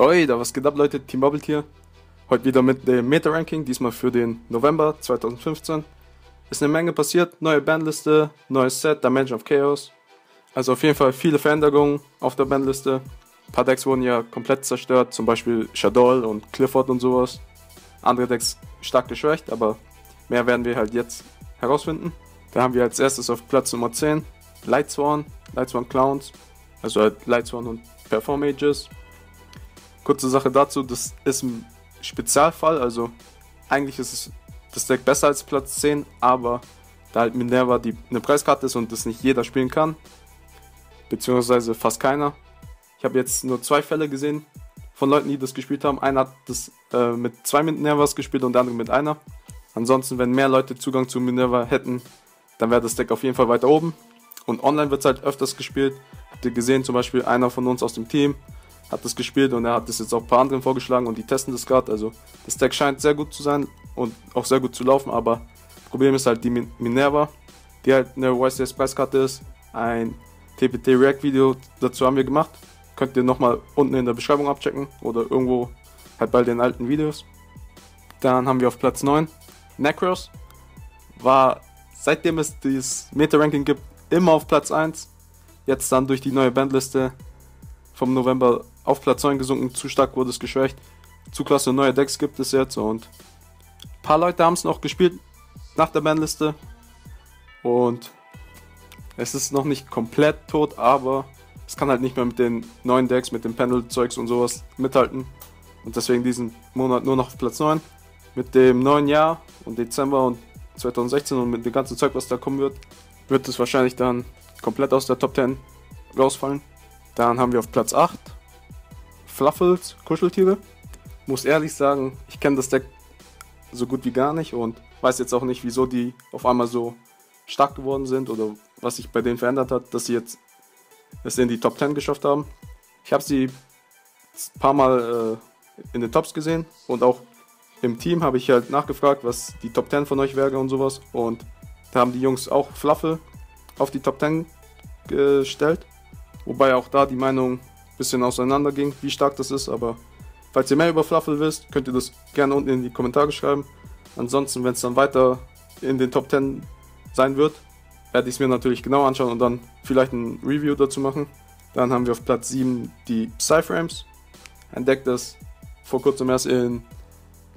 Oi, da was geht ab, Leute? Team BubbleT hier. Heute wieder mit dem Meta Ranking, diesmal für den November 2015. Ist eine Menge passiert, neue Bandliste, neues Set, Dimension of Chaos. Also auf jeden Fall viele Veränderungen auf der Bandliste. Ein paar Decks wurden ja komplett zerstört, zum Beispiel Shaddoll und Qliphort und sowas. Andere Decks stark geschwächt, aber mehr werden wir halt jetzt herausfinden. Da haben wir als erstes auf Platz Nummer 10 Lightswan Clowns, also halt Lightswan und Performages. Kurze Sache dazu, das ist ein Spezialfall, also eigentlich ist das Deck besser als Platz 10, aber da halt Minerva eine Preiskarte ist und das nicht jeder spielen kann, beziehungsweise fast keiner. Ich habe jetzt nur zwei Fälle gesehen von Leuten, die das gespielt haben. Einer hat das mit zwei Minervas gespielt und der andere mit einer. Ansonsten, wenn mehr Leute Zugang zu Minerva hätten, dann wäre das Deck auf jeden Fall weiter oben. Und online wird es halt öfters gespielt. Habt ihr gesehen, zum Beispiel einer von uns aus dem Team hat das gespielt und er hat das jetzt auch ein paar anderen vorgeschlagen und die testen das gerade. Also das Deck scheint sehr gut zu sein und auch sehr gut zu laufen, aber das Problem ist halt die Minerva, die halt eine YCS Preiskarte ist. Ein TPT React Video dazu haben wir gemacht. Könnt ihr nochmal unten in der Beschreibung abchecken oder irgendwo halt bei den alten Videos. Dann haben wir auf Platz 9 Necros. War, seitdem es dieses Meta Ranking gibt, immer auf Platz 1. Jetzt dann durch die neue Bandliste vom November auf Platz 9 gesunken, zu stark wurde es geschwächt. Zu klasse neue Decks gibt es jetzt und ein paar Leute haben es noch gespielt nach der Bandliste. Und es ist noch nicht komplett tot, aber es kann halt nicht mehr mit den neuen Decks, mit dem Panel-Zeugs und sowas mithalten. Und deswegen diesen Monat nur noch auf Platz 9. Mit dem neuen Jahr und Dezember und 2016 und mit dem ganzen Zeug, was da kommen wird, wird es wahrscheinlich dann komplett aus der Top 10 rausfallen. Dann haben wir auf Platz 8 Fluffals, Kuscheltiere. Muss ehrlich sagen, ich kenne das Deck so gut wie gar nicht und weiß jetzt auch nicht, wieso die auf einmal so stark geworden sind oder was sich bei denen verändert hat, dass sie jetzt es in die Top 10 geschafft haben. Ich habe sie ein paar Mal in den Tops gesehen und auch im Team habe ich halt nachgefragt, was die Top 10 von euch wäre und sowas. Und da haben die Jungs auch Fluffel auf die Top 10 gestellt. Wobei auch da die Meinung ein bisschen auseinander ging, wie stark das ist. Aber falls ihr mehr über Fluffle wisst, könnt ihr das gerne unten in die Kommentare schreiben. Ansonsten, wenn es dann weiter in den Top 10 sein wird, werde ich es mir natürlich genau anschauen und dann vielleicht ein Review dazu machen. Dann haben wir auf Platz 7 die Psyframes. Ein Deck, das vor kurzem erst in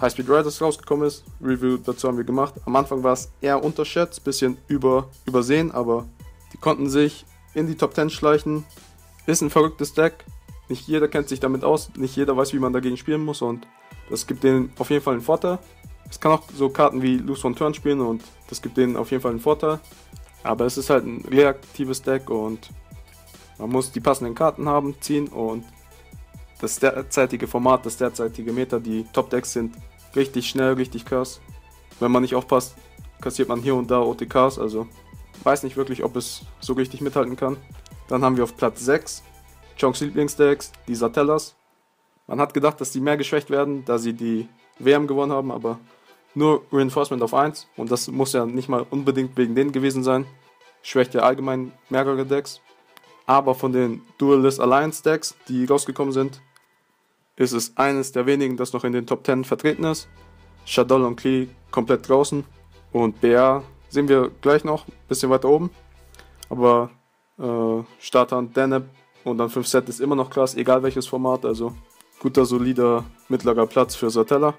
High Speed Riders rausgekommen ist. Review dazu haben wir gemacht. Am Anfang war es eher unterschätzt, bisschen übersehen, aber die konnten sich in die Top 10 schleichen. Ist ein verrücktes Deck, nicht jeder kennt sich damit aus, nicht jeder weiß, wie man dagegen spielen muss und das gibt denen auf jeden Fall einen Vorteil. Es kann auch so Karten wie Lost One Turn spielen und das gibt denen auf jeden Fall einen Vorteil. Aber es ist halt ein reaktives Deck und man muss die passenden Karten haben, ziehen und das derzeitige Format, das derzeitige Meta, die Top-Decks sind richtig schnell, richtig krass. Wenn man nicht aufpasst, kassiert man hier und da OTKs, also weiß nicht wirklich, ob es so richtig mithalten kann. Dann haben wir auf Platz 6 Chongs Lieblingsdecks, die Satellas. Man hat gedacht, dass die mehr geschwächt werden, da sie die WM gewonnen haben, aber nur Reinforcement auf 1. Und das muss ja nicht mal unbedingt wegen denen gewesen sein. Schwächt ja allgemein mehrere Decks. Aber von den Duelist Alliance Decks, die rausgekommen sind, ist es eines der wenigen, das noch in den Top 10 vertreten ist. Shaddoll und Qli komplett draußen und BA sehen wir gleich noch, ein bisschen weiter oben. Aber Starter und Deneb und dann 5 Set ist immer noch krass, egal welches Format. Also guter, solider, mittlerer Platz für Satella.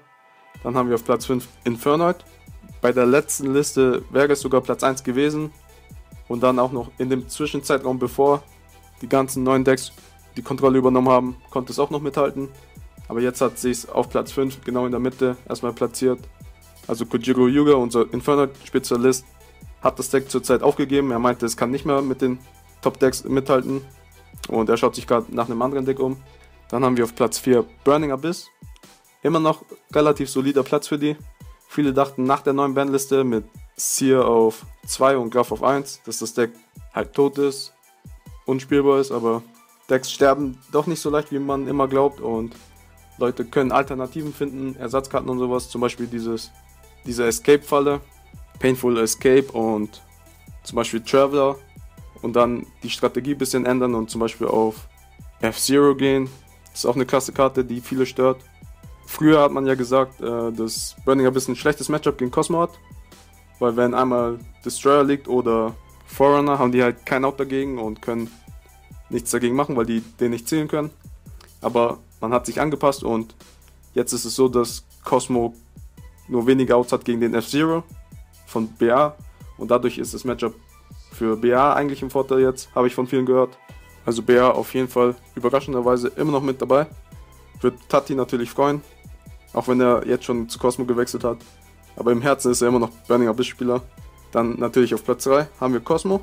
Dann haben wir auf Platz 5 Infernoid. Bei der letzten Liste wäre es sogar Platz 1 gewesen. Und dann auch noch in dem Zwischenzeitraum, bevor die ganzen neuen Decks die Kontrolle übernommen haben, konnte es auch noch mithalten. Aber jetzt hat sich auf Platz 5 genau in der Mitte erstmal platziert. Also Kojiro Yuga, unser Infernoid-Spezialist, hat das Deck zurzeit aufgegeben. Er meinte, es kann nicht mehr mit den Top-Decks mithalten. Und er schaut sich gerade nach einem anderen Deck um. Dann haben wir auf Platz 4 Burning Abyss. Immer noch relativ solider Platz für die. Viele dachten nach der neuen Bandliste mit Seer auf 2 und Graf auf 1, dass das Deck halt tot ist, unspielbar ist. Aber Decks sterben doch nicht so leicht, wie man immer glaubt. Und Leute können Alternativen finden, Ersatzkarten und sowas. Zum Beispiel diese Escape-Falle, Painful Escape und zum Beispiel Traveler und dann die Strategie ein bisschen ändern und zum Beispiel auf F0 gehen Ist auch eine klasse Karte, die viele stört. Früher hat man ja gesagt, dass Burning Abyss ein schlechtes Matchup gegen Cosmo hat. Weil wenn einmal Destroyer liegt oder Forerunner, haben die halt kein Out dagegen und können nichts dagegen machen, weil die den nicht zählen können. Aber man hat sich angepasst und jetzt ist es so, dass Cosmo nur wenige Outs hat gegen den F0 von BA. Und dadurch ist das Matchup für BA eigentlich im Vorteil jetzt, habe ich von vielen gehört. Also BA auf jeden Fall überraschenderweise immer noch mit dabei. Wird Tati natürlich freuen, auch wenn er jetzt schon zu Cosmo gewechselt hat. Aber im Herzen ist er immer noch Burning Abyss Spieler. Dann natürlich auf Platz 3 haben wir Cosmo.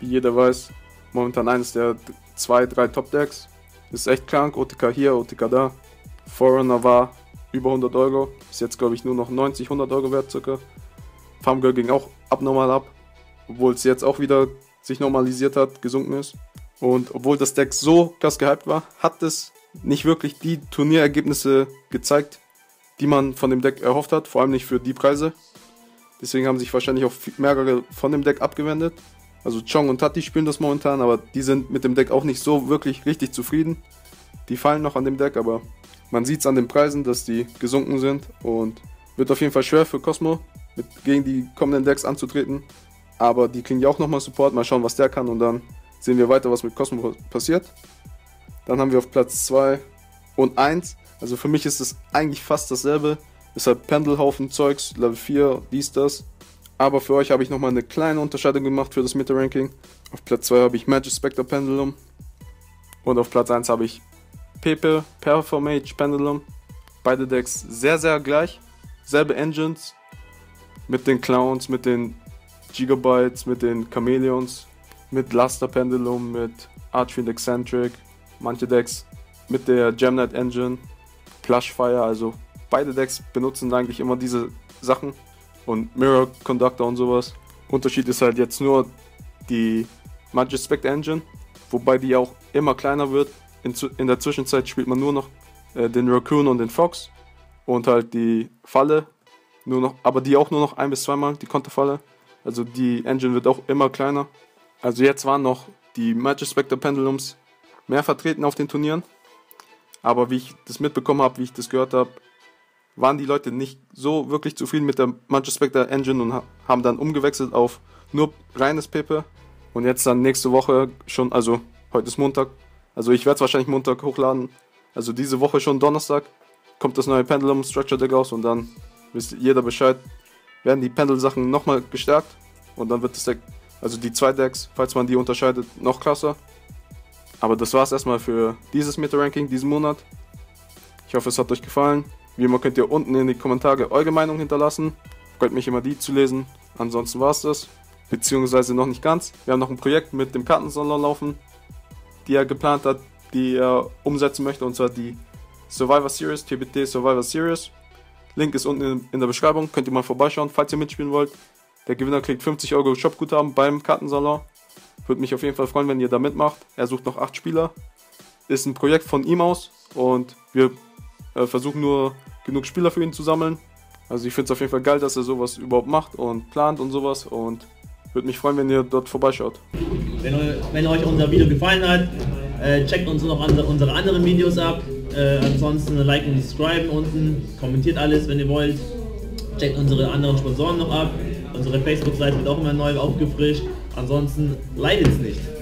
Wie jeder weiß, momentan eines der 2-3 Top Decks. Ist echt krank, OTK hier, OTK da. Forerunner war über 100 Euro, ist jetzt glaube ich nur noch 90, 100 Euro wert circa. Farmgirl ging auch abnormal ab, obwohl es jetzt auch wieder sich normalisiert hat, gesunken ist. Und obwohl das Deck so krass gehypt war, hat es nicht wirklich die Turnierergebnisse gezeigt, die man von dem Deck erhofft hat, vor allem nicht für die Preise. Deswegen haben sich wahrscheinlich auch mehrere von dem Deck abgewendet. Also Chong und Tati spielen das momentan, aber die sind mit dem Deck auch nicht so wirklich richtig zufrieden. Die fallen noch an dem Deck, aber man sieht es an den Preisen, dass die gesunken sind und wird auf jeden Fall schwer für Cosmo, gegen die kommenden Decks anzutreten. Aber die kriegen ja auch nochmal Support, mal schauen was der kann und dann sehen wir weiter, was mit Cosmo passiert. Dann haben wir auf Platz 2 und 1, also für mich ist es eigentlich fast dasselbe, deshalb Pendelhaufen Zeugs, Level 4, dies, das. Aber für euch habe ich nochmal eine kleine Unterscheidung gemacht für das Meta Ranking. Auf Platz 2 habe ich Matchless Spectre Pendulum und auf Platz 1 habe ich Pepe, Performages, Pendulum. Beide Decks sehr, sehr gleich, selbe Engines, mit den Clowns, mit den Gigabytes, mit den Chameleons, mit Luster Pendulum, mit Archfiend Eccentric, manche Decks mit der Gem Knight Engine, Plushfire, also beide Decks benutzen eigentlich immer diese Sachen und Mirror Conductor und sowas. Unterschied ist halt jetzt nur die Matchless Spectre Engine, wobei die auch immer kleiner wird. In der Zwischenzeit spielt man nur noch den Raccoon und den Fox und halt die Falle. Nur noch, aber die auch nur noch ein- bis zweimal, die Konterfalle. Also die Engine wird auch immer kleiner. Also jetzt waren noch die Matchless Spectre Pendulums mehr vertreten auf den Turnieren. Aber wie ich das mitbekommen habe, wie ich das gehört habe, waren die Leute nicht so wirklich zufrieden mit der Matchless Spectre Engine und haben dann umgewechselt auf nur reines Pepe. Und jetzt dann nächste Woche schon, also heute ist Montag, also ich werde es wahrscheinlich Montag hochladen. Also diese Woche schon Donnerstag kommt das neue Pendulum Structure Deck raus und dann wisst jeder Bescheid, werden die Pendel-Sachen nochmal gestärkt und dann wird das Deck, also die zwei Decks, falls man die unterscheidet, noch krasser. Aber das war's erstmal für dieses Meta-Ranking diesen Monat. Ich hoffe, es hat euch gefallen. Wie immer könnt ihr unten in die Kommentare eure Meinung hinterlassen. Freut mich immer, die zu lesen. Ansonsten war's das. Beziehungsweise noch nicht ganz. Wir haben noch ein Projekt mit dem Kartensalon laufen, die er geplant hat, die er umsetzen möchte, und zwar die Survivor Series, TBT Survivor Series. Link ist unten in der Beschreibung, könnt ihr mal vorbeischauen, falls ihr mitspielen wollt. Der Gewinner kriegt 50 Euro Shopguthaben beim Kartensalon. Würde mich auf jeden Fall freuen, wenn ihr da mitmacht. Er sucht noch 8 Spieler. Ist ein Projekt von ihm aus und wir versuchen nur genug Spieler für ihn zu sammeln. Also ich finde es auf jeden Fall geil, dass er sowas überhaupt macht und plant und sowas, und würde mich freuen, wenn ihr dort vorbeischaut. Wenn euch unser Video gefallen hat, checkt uns noch unsere anderen Videos ab. Ansonsten liken und subscriben unten, kommentiert alles, wenn ihr wollt. Checkt unsere anderen Sponsoren noch ab. Unsere Facebook-Seite wird auch immer neu aufgefrischt. Ansonsten leidet es nicht.